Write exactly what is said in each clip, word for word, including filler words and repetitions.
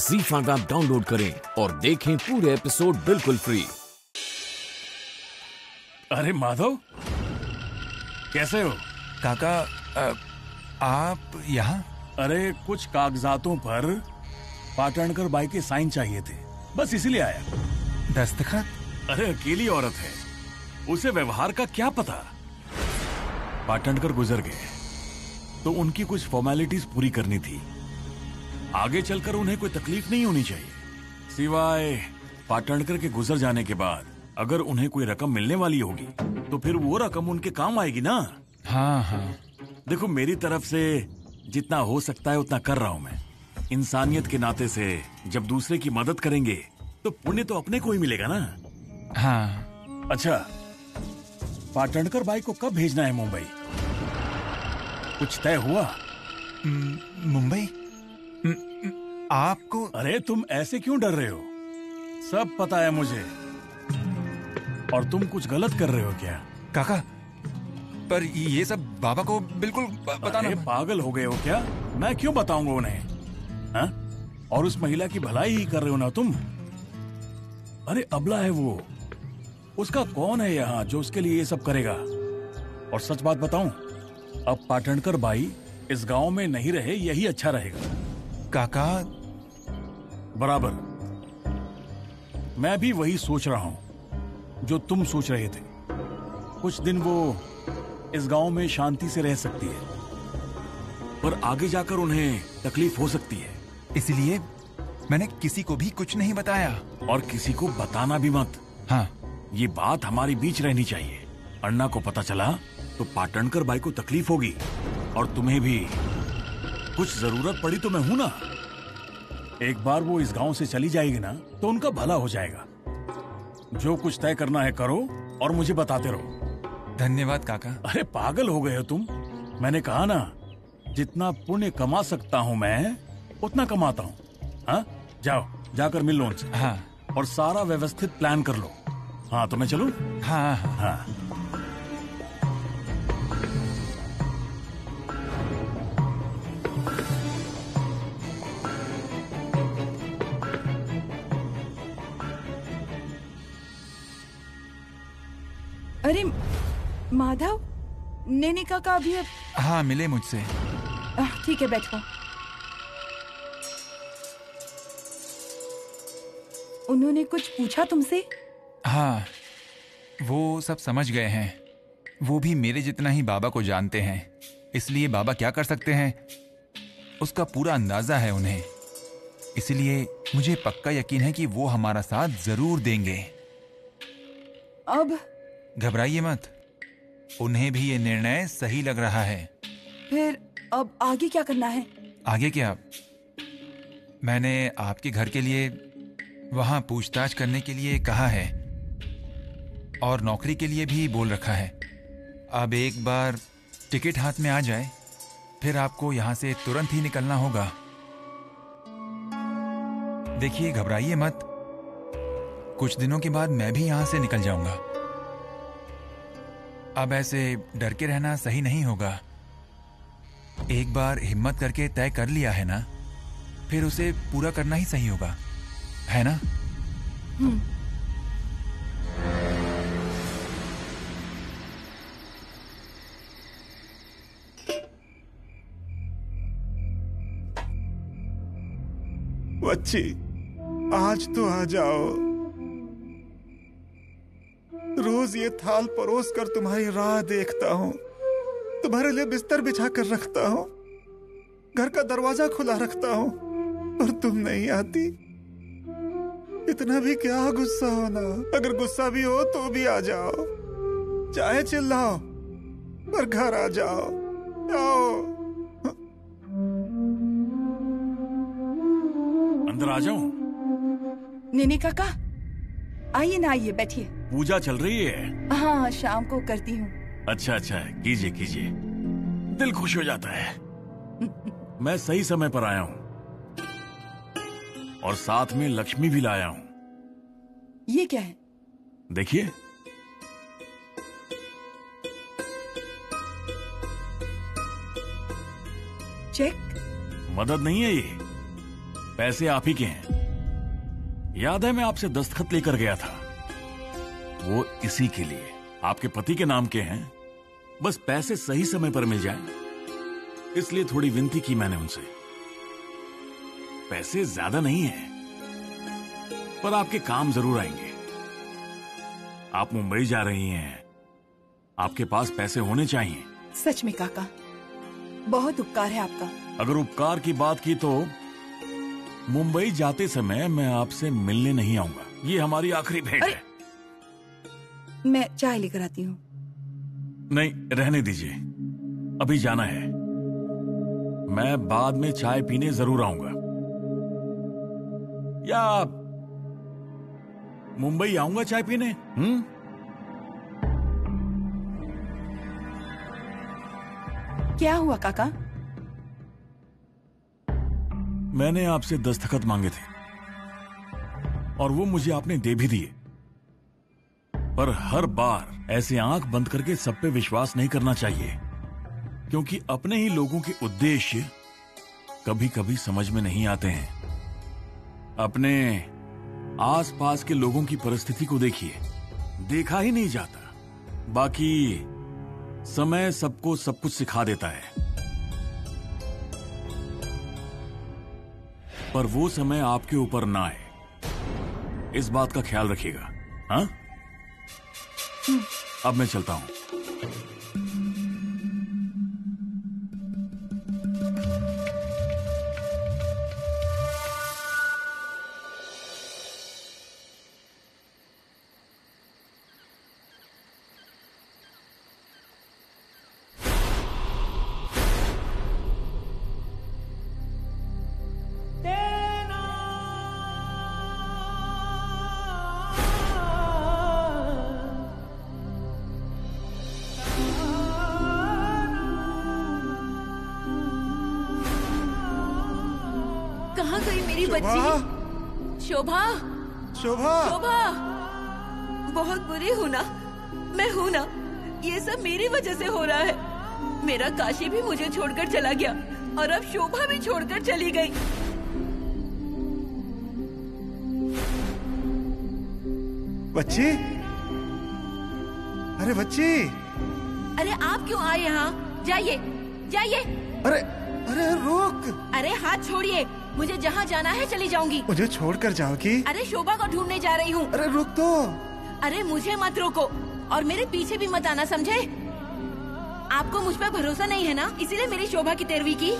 ज़ी five app download करें और देखें पूरे एपिसोड बिल्कुल फ्री। अरे माधव, कैसे हो? काका, आ, आप यहाँ? अरे कुछ कागजातों पर पाटणकर बाई के साइन चाहिए थे, बस इसीलिए आया। दस्तखत? अरे अकेली औरत है, उसे व्यवहार का क्या पता। पाटणकर गुजर गए तो उनकी कुछ फॉर्मेलिटीज पूरी करनी थी, आगे चलकर उन्हें कोई तकलीफ नहीं होनी चाहिए। सिवाय पाटणकर के गुजर जाने के बाद अगर उन्हें कोई रकम मिलने वाली होगी तो फिर वो रकम उनके काम आएगी ना। हाँ हाँ, देखो मेरी तरफ से जितना हो सकता है उतना कर रहा हूँ मैं। इंसानियत के नाते से जब दूसरे की मदद करेंगे तो पुण्य तो अपने को ही मिलेगा ना। हाँ अच्छा, पाटणकर भाई को कब भेजना है मुंबई, कुछ तय हुआ? मुंबई आपको? अरे तुम ऐसे क्यों डर रहे हो, सब पता है मुझे। और तुम कुछ गलत कर रहे हो क्या? काका, पर ये सब बाबा को बिल्कुल बताना। अरे पागल हो गए हो क्या, मैं क्यों बताऊंगा उन्हें? हाँ, और उस महिला की भलाई ही कर रहे हो ना तुम। अरे अबला है वो, उसका कौन है यहाँ जो उसके लिए ये सब करेगा? और सच बात बताऊं, अब पाटणकर भाई इस गांव में नहीं रहे, यही अच्छा रहेगा। काका बराबर, मैं भी वही सोच रहा हूं जो तुम सोच रहे थे। कुछ दिन वो इस गांव में शांति से रह सकती है, पर आगे जाकर उन्हें तकलीफ हो सकती है, इसलिए मैंने किसी को भी कुछ नहीं बताया। और किसी को बताना भी मत। हाँ, ये बात हमारे बीच रहनी चाहिए। अन्ना को पता चला तो पाटणकर भाई को तकलीफ होगी, और तुम्हें भी कुछ जरूरत पड़ी तो मैं हूं ना। एक बार वो इस गांव से चली जाएगी ना तो उनका भला हो जाएगा। जो कुछ तय करना है करो और मुझे बताते रहो। धन्यवाद काका। अरे पागल हो गए हो तुम, मैंने कहा ना जितना पुण्य कमा सकता हूं मैं उतना कमाता हूं। हाँ जाओ, जाकर मिल लो उनसे। हाँ। और सारा व्यवस्थित प्लान कर लो। हाँ तो मैं चलूं? हाँ हाँ, हाँ। अरे माधव, नैने काका अभी अब... हाँ मिले मुझसे। ठीक है बैठो। उन्होंने कुछ पूछा तुमसे? हाँ वो सब समझ गए हैं, वो भी मेरे जितना ही बाबा को जानते हैं, इसलिए बाबा क्या कर सकते हैं उसका पूरा अंदाजा है उन्हें। इसलिए मुझे पक्का यकीन है कि वो हमारा साथ जरूर देंगे। अब घबराइए मत, उन्हें भी ये निर्णय सही लग रहा है। फिर अब आगे क्या करना है? आगे क्या, मैंने आपके घर के लिए वहां पूछताछ करने के लिए कहा है और नौकरी के लिए भी बोल रखा है। अब एक बार टिकट हाथ में आ जाए फिर आपको यहां से तुरंत ही निकलना होगा। देखिए घबराइए मत, कुछ दिनों के बाद मैं भी यहां से निकल जाऊंगा। अब ऐसे डर के रहना सही नहीं होगा। एक बार हिम्मत करके तय कर लिया है ना, फिर उसे पूरा करना ही सही होगा, है ना? बच्ची आज तो आ जाओ, रोज ये थाल परोस कर तुम्हारी राह देखता हूँ, तुम्हारे लिए बिस्तर बिछा कर रखता हूँ, घर का दरवाजा खुला रखता हूँ और तुम नहीं आती। इतना भी क्या गुस्सा होना, अगर गुस्सा भी हो तो भी आ जाओ, चाहे चिल्लाओ पर घर आ जाओ। आओ अंदर आ जाऊं? नैने काका आइए ना, आइए बैठिए। पूजा चल रही है? हाँ शाम को करती हूँ। अच्छा अच्छा, कीजिए कीजिए, दिल खुश हो जाता है। मैं सही समय पर आया हूँ और साथ में लक्ष्मी भी लाया हूँ। ये क्या है? देखिए। चेक? मदद नहीं है ये, पैसे आप ही के हैं। याद है मैं आपसे दस्तखत लेकर गया था, वो इसी के लिए आपके पति के नाम के हैं। बस पैसे सही समय पर मिल जाएं, इसलिए थोड़ी विनती की मैंने उनसे। पैसे ज्यादा नहीं है पर आपके काम जरूर आएंगे। आप मुंबई जा रही हैं, आपके पास पैसे होने चाहिए। सच में काका, बहुत उपकार है आपका। अगर उपकार की बात की तो मुंबई जाते समय मैं आपसे मिलने नहीं आऊंगा, ये हमारी आखिरी भेंट है। मैं चाय लेकर आती हूँ। नहीं, रहने दीजिए, अभी जाना है। मैं बाद में चाय पीने जरूर आऊंगा, या मुंबई आऊंगा चाय पीने। हम्म क्या हुआ काका? मैंने आपसे दस्तखत मांगे थे और वो मुझे आपने दे भी दिए, पर हर बार ऐसे आंख बंद करके सब पे विश्वास नहीं करना चाहिए, क्योंकि अपने ही लोगों के उद्देश्य कभी कभी समझ में नहीं आते हैं। अपने आसपास के लोगों की परिस्थिति को देखिए, देखा ही नहीं जाता। बाकी समय सबको सब कुछ सिखा देता है, पर वो समय आपके ऊपर ना आए, इस बात का ख्याल रखिएगा। हाँ, अब मैं चलता हूं। शोभा, शोभा, शोभा, बहुत बुरी हूँ ना मैं, हूँ ना। ये सब मेरी वजह से हो रहा है। मेरा काशी भी मुझे छोड़कर चला गया और अब शोभा भी छोड़कर चली गई। बच्ची, अरे बच्ची, अरे आप क्यों आए यहाँ? जाइए, जाइए। अरे अरे रुक। अरे हाथ छोड़िए, मुझे जहाँ जाना है चली जाऊंगी। मुझे छोड़कर जाओगी? अरे शोभा को ढूंढने जा रही हूँ। अरे रुक तो। अरे मुझे मत रोको और मेरे पीछे भी मत आना, समझे? आपको मुझ पर भरोसा नहीं है ना, इसीलिए मेरी शोभा की तेरवी की।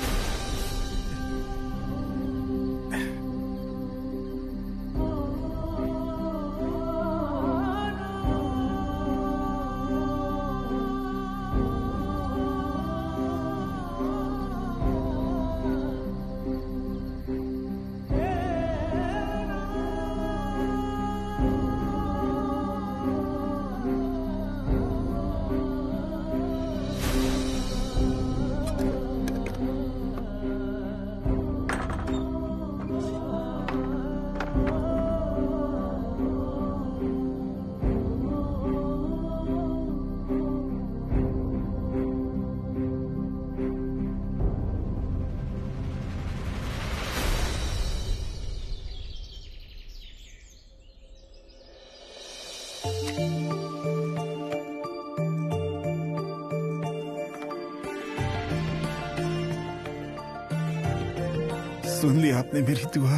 सुन ली आपने मेरी दुआ,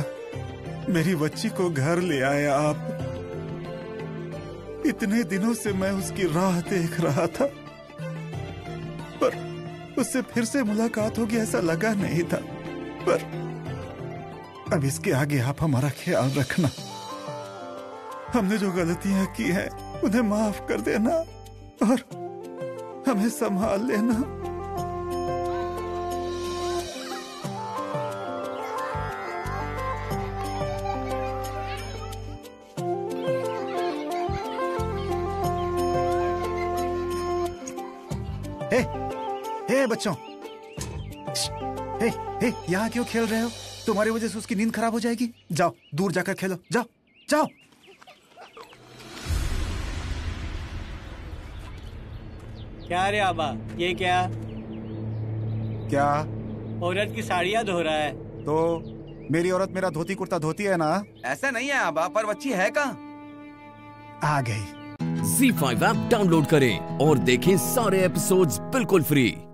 मेरी बच्ची को घर ले आए आप। इतने दिनों से मैं उसकी राह देख रहा था, पर उससे फिर से मुलाकात होगी ऐसा लगा नहीं था। पर अब इसके आगे आप हमारा ख्याल रखना, हमने जो गलतियां की हैं उन्हें माफ कर देना और हमें संभाल लेना। बच्चों, हे, हे, यहाँ क्यों खेल रहे हो? तुम्हारी वजह से उसकी नींद खराब हो जाएगी। जाओ दूर जाकर खेलो, जाओ जाओ। क्या रे आबा, ये क्या क्या औरत की साड़ियाँ धो रहा है? तो मेरी औरत मेरा धोती कुर्ता धोती है ना? ऐसा नहीं है अब, पर बच्ची है कहाँ? आ गई। ज़ी फाइव ऐप डाउनलोड करें और देखें सारे एपिसोड्स बिल्कुल फ्री।